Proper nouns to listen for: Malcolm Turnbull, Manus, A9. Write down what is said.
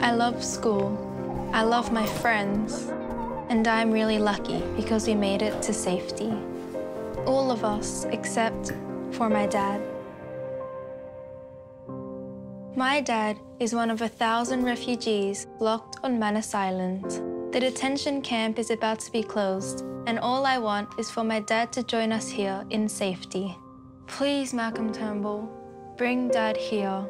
I love school, I love my friends, and I'm really lucky because we made it to safety. All of us, except for my dad. My dad is one of 1,000 refugees locked on Manus Island. The detention camp is about to be closed, and all I want is for my dad to join us here in safety. Please, Malcolm Turnbull, bring Dad here.